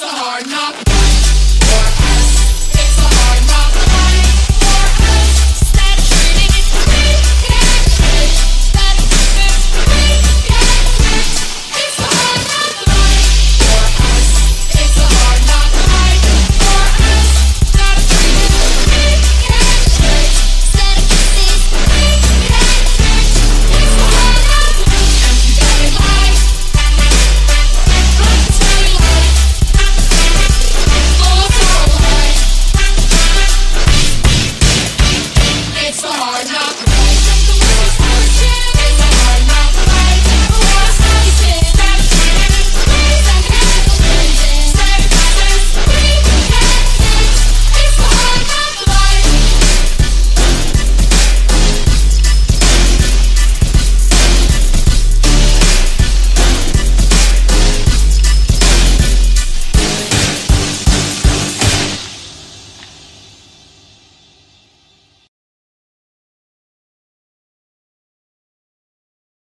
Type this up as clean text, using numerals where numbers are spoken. It's a hard knock.